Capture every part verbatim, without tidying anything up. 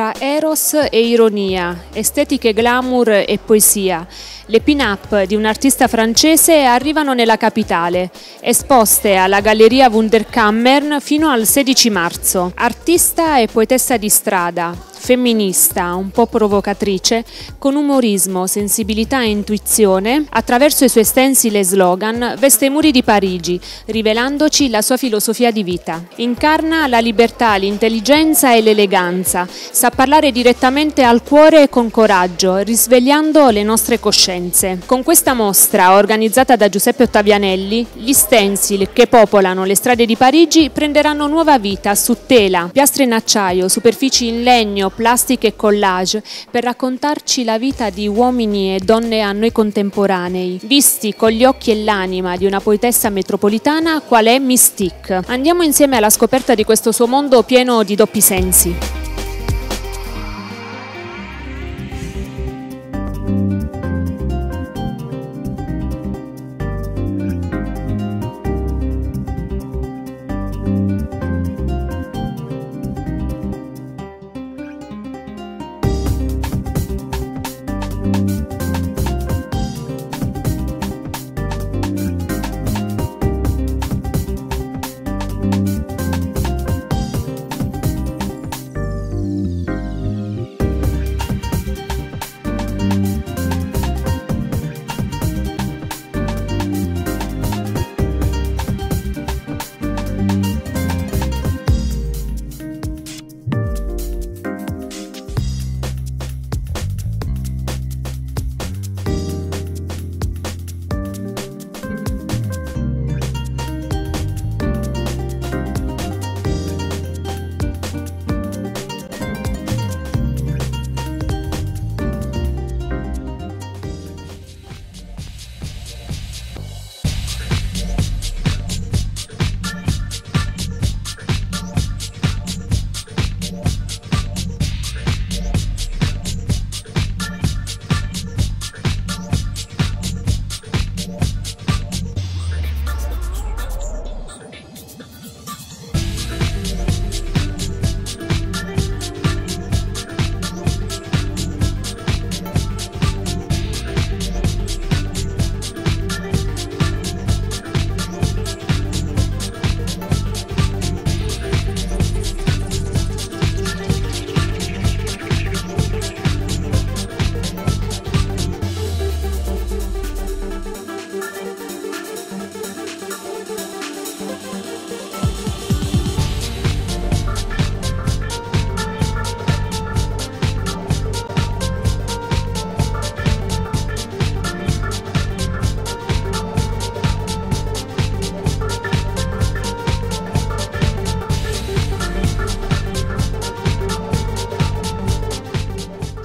tra eros e ironia, estetiche glamour e poesia. Le pin-up di un artista francese arrivano nella capitale, esposte alla Galleria Wunderkammern fino al sedici marzo. Artista e poetessa di strada, femminista, un po' provocatrice, con umorismo, sensibilità e intuizione, attraverso i suoi stencil e slogan, veste i muri di Parigi, rivelandoci la sua filosofia di vita. Incarna la libertà, l'intelligenza e l'eleganza, sa parlare direttamente al cuore e con coraggio, risvegliando le nostre coscienze. Con questa mostra, organizzata da Giuseppe Ottavianelli, gli stencil che popolano le strade di Parigi prenderanno nuova vita su tela, piastre in acciaio, superfici in legno, plastiche e collage per raccontarci la vita di uomini e donne a noi contemporanei, visti con gli occhi e l'anima di una poetessa metropolitana qual è Miss.Tic. Andiamo insieme alla scoperta di questo suo mondo pieno di doppi sensi.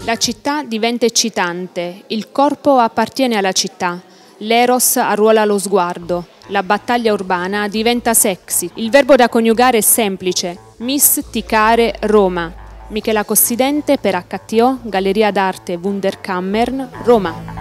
La città diventa eccitante, il corpo appartiene alla città, l'eros arruola lo sguardo, la battaglia urbana diventa sexy. Il verbo da coniugare è semplice, misticare Roma. Michela Cossidente per H T O, Galleria d'Arte Wunderkammern, Roma.